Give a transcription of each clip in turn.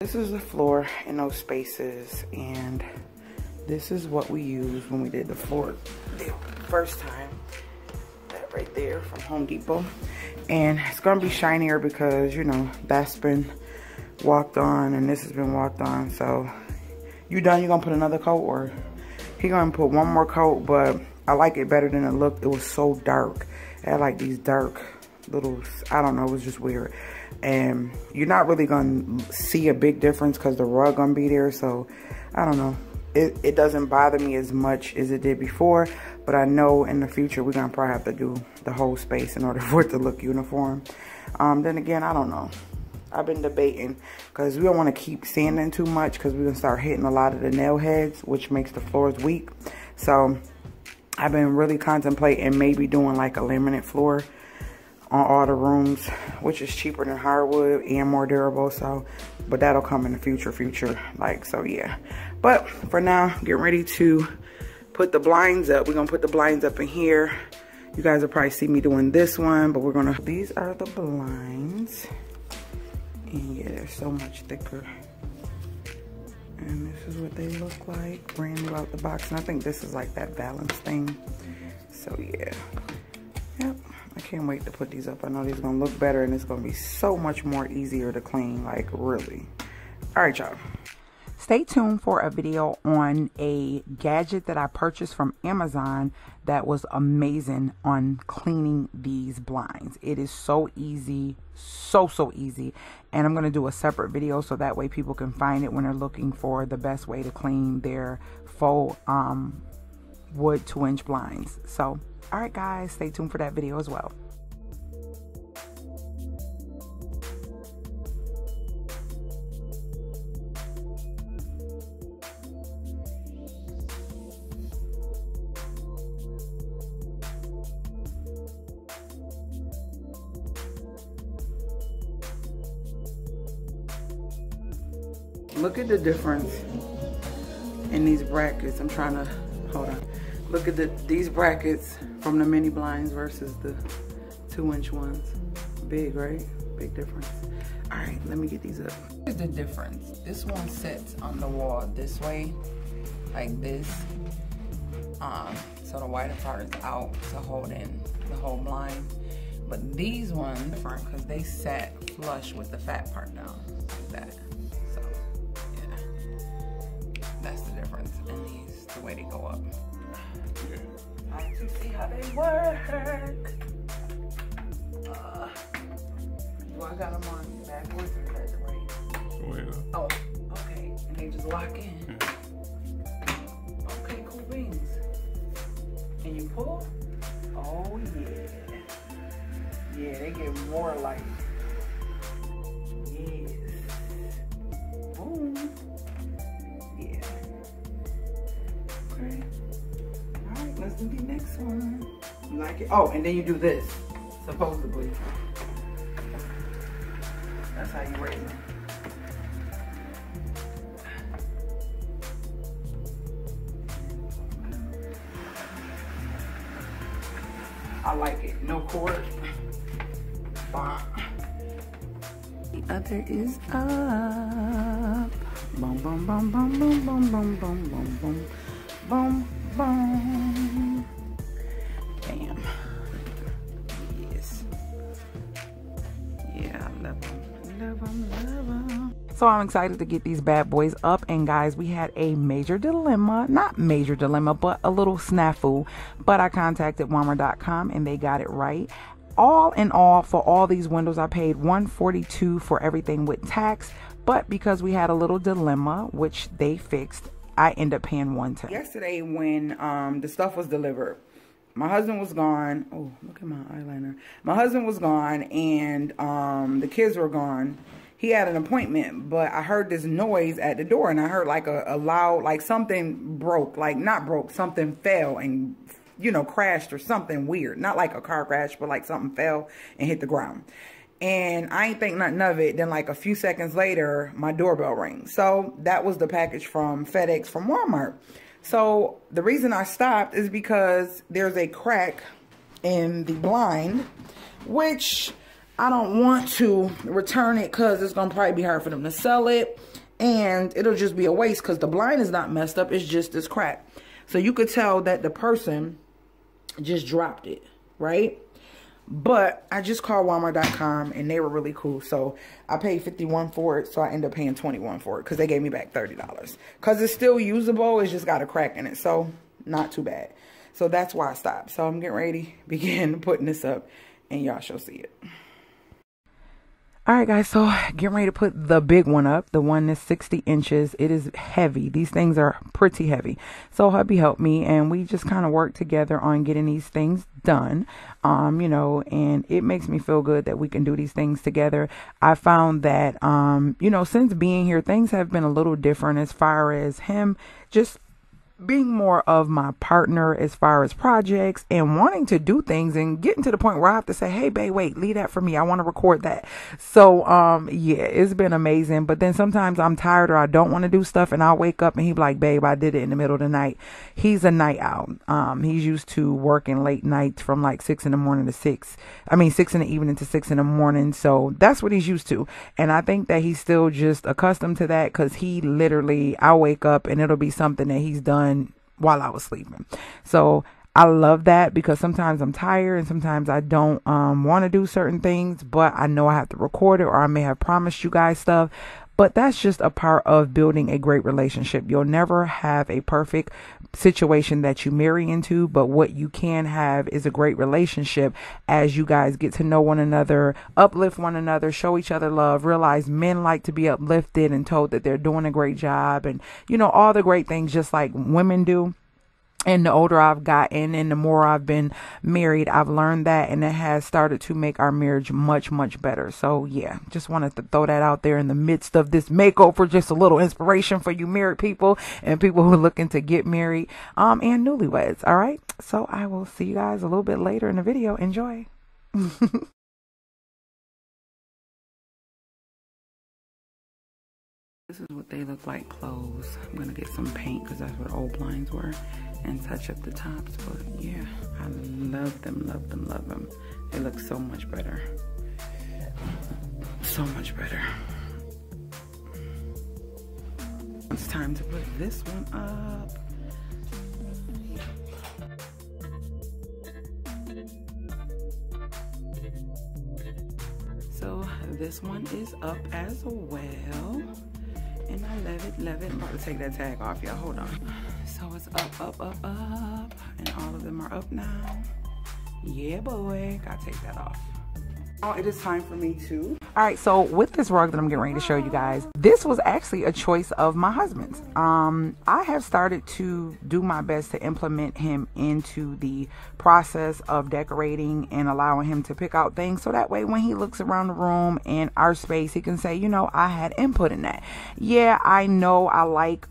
This is the floor in those spaces, and this is what we used when we did the floor the first time. That right there from Home Depot. And it's gonna be shinier because, you know, that's been walked on and this has been walked on. So you done, you're gonna put another coat, or he gonna put one more coat? But I like it better than it looked. It was so dark. I like these dark little, I don't know, it was just weird. And you're not really gonna see a big difference because the rug gonna be there. So I don't know, it doesn't bother me as much as it did before, but I know in the future we're gonna probably have to do the whole space in order for it to look uniform. Then again, I don't know, I've been debating because we don't want to keep sanding too much because we're gonna start hitting a lot of the nail heads, which makes the floors weak. So I've been really contemplating maybe doing like a laminate floor on all the rooms, which is cheaper than hardwood and more durable. So, but that'll come in the future, like, so yeah. But for now, getting ready to put the blinds up. We're gonna put the blinds up in here. You guys will probably see me doing this one, but we're gonna, these are the blinds. And yeah, they're so much thicker. And this is what they look like, brand new out the box. And I think this is like that balance thing. So yeah, yep. I can't wait to put these up. I know these are gonna look better and it's gonna be so much more easier to clean, like really. All right, y'all. Stay tuned for a video on a gadget that I purchased from Amazon that was amazing on cleaning these blinds. It is so easy, so easy. And I'm gonna do a separate video so that way people can find it when they're looking for the best way to clean their faux wood 2-inch blinds. So, all right guys, stay tuned for that video as well. Look at the difference in these brackets. I'm trying to, hold on. Look at these brackets from the mini blinds versus the 2-inch ones. Big, right? Big difference. All right, let me get these up. Here's the difference. This one sits on the wall this way, like this. So the wider part is out to hold in the whole blind. But these ones are different because they sat flush with the fat part down, like that. So yeah, that's the difference in these, the way they go up. I have to see how they work. Well, I got them on backwards or right? Wait. Oh, okay. And they just lock in. Yeah. Okay, cool beans. And you pull? Oh, yeah. Yeah, they get more light. Yes. Boom. Yeah. Okay. Let's do the next one. You like it? Oh, and then you do this, supposedly. That's how you raise it. I like it. No cord. Bah. The other is up. Boom, boom, boom, boom, boom, boom, boom, boom, boom, boom. Bam. Yes. Yeah, I love them. Love them, love them. So I'm excited to get these bad boys up. And guys, we had a major dilemma. Not major dilemma, but a little snafu. But I contacted Walmart.com and they got it right. All in all, for all these windows, I paid $142 for everything with tax. But because we had a little dilemma, which they fixed, I end up paying $110. Yesterday when the stuff was delivered, my husband was gone. Oh, look at my eyeliner. My husband was gone and the kids were gone. He had an appointment, but I heard this noise at the door and I heard like a loud, like something broke, like not broke, something fell and, you know, crashed or something weird. Not like a car crash, but like something fell and hit the ground. And I ain't think nothing of it. Then like a few seconds later, my doorbell rings. So that was the package from FedEx from Walmart. So the reason I stopped is because there's a crack in the blind, which I don't want to return it because it's going to probably be hard for them to sell it. And it'll just be a waste because the blind is not messed up. It's just this crack. So you could tell that the person just dropped it, right? But I just called Walmart.com and they were really cool. So I paid $51 for it. So I ended up paying $21 for it because they gave me back $30. Because it's still usable. It's just got a crack in it. So not too bad. So that's why I stopped. So I'm getting ready to begin putting this up and y'all shall see it. Alright guys, so getting ready to put the big one up. The one that's 60 inches. It is heavy. These things are pretty heavy. So hubby helped me and we just kind of worked together on getting these things done. You know, and it makes me feel good that we can do these things together. I found that, you know, since being here, things have been a little different as far as him just being more of my partner as far as projects and wanting to do things and getting to the point where I have to say, hey, babe, wait, leave that for me. I want to record that. So, yeah, it's been amazing. But then sometimes I'm tired or I don't want to do stuff and I'll wake up and he'd be like, babe, I did it in the middle of the night. He's a night owl. He's used to working late nights from like 6 in the evening to 6 in the morning. So that's what he's used to. And I think that he's still just accustomed to that because he literally, I'll wake up and it'll be something that he's done while I was sleeping. So I love that because sometimes I'm tired and sometimes I don't want to do certain things, but I know I have to record it or I may have promised you guys stuff. But that's just a part of building a great relationship. You'll never have a perfect situation that you marry into, but what you can have is a great relationship as you guys get to know one another, uplift one another, show each other love, realize men like to be uplifted and told that they're doing a great job and, you know, all the great things just like women do. And the older I've gotten and the more I've been married, I've learned that and it has started to make our marriage much, much better. So, yeah, just wanted to throw that out there in the midst of this makeover. Just a little inspiration for you married people and people who are looking to get married and newlyweds. All right. So I will see you guys a little bit later in the video. Enjoy. This is what they look like clothes. I'm going to get some paint because that's what old blinds were and touch up the tops. But yeah, I love them, love them, love them. They look so much better. So much better. It's time to put this one up. So this one is up as well. And I love it, love it. I'm about to take that tag off, y'all. Hold on. So it's up, up, up, up. And all of them are up now. Yeah, boy. Gotta take that off. Oh, it is time for me to. All right, so with this rug that I'm getting ready to show you guys, this was actually a choice of my husband's. I have started to do my best to implement him into the process of decorating and allowing him to pick out things. So that way when he looks around the room and our space, he can say, you know, I had input in that. Yeah, I know I like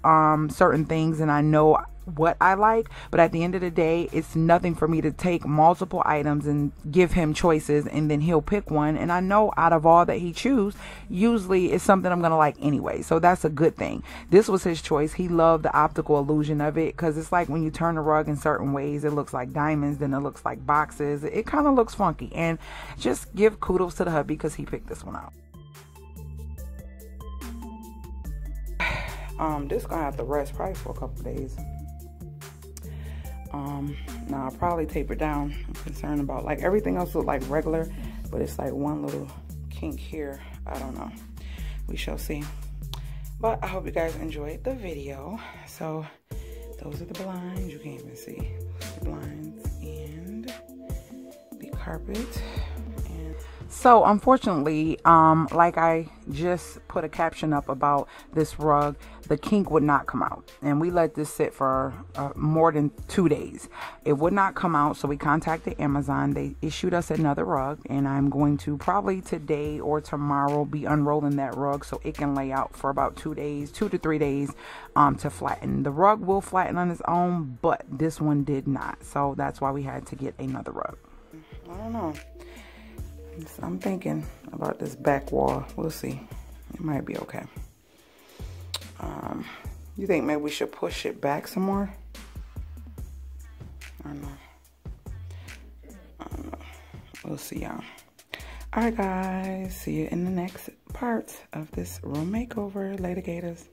certain things and I know what I like, but at the end of the day, it's nothing for me to take multiple items and give him choices and then he'll pick one. And I know out of all that he choose, usually it's something I'm gonna like anyway, so that's a good thing. This was his choice. He loved the optical illusion of it because it's like when you turn the rug in certain ways, it looks like diamonds, then it looks like boxes. It kind of looks funky. And just give kudos to the hubby because he picked this one out. This gonna have to rest probably for a couple days. Now I'll probably taper down. I'm concerned about like everything else looked like regular, but it's like one little kink here. I don't know, we shall see. But I hope you guys enjoyed the video. So those are the blinds. You can't even see the blinds and the carpet. So unfortunately, like I just put a caption up about this rug, the kink would not come out. And we let this sit for more than 2 days. It would not come out. So we contacted Amazon. They issued us another rug. And I'm going to probably today or tomorrow be unrolling that rug so it can lay out for about 2 days, 2 to 3 days to flatten. The rug will flatten on its own, but this one did not. So that's why we had to get another rug. I don't know. I'm thinking about this back wall. We'll see. It might be okay. You think maybe we should push it back some more? I don't know. We'll see, y'all. All right, guys, see you in the next part of this room makeover. Later, Gators.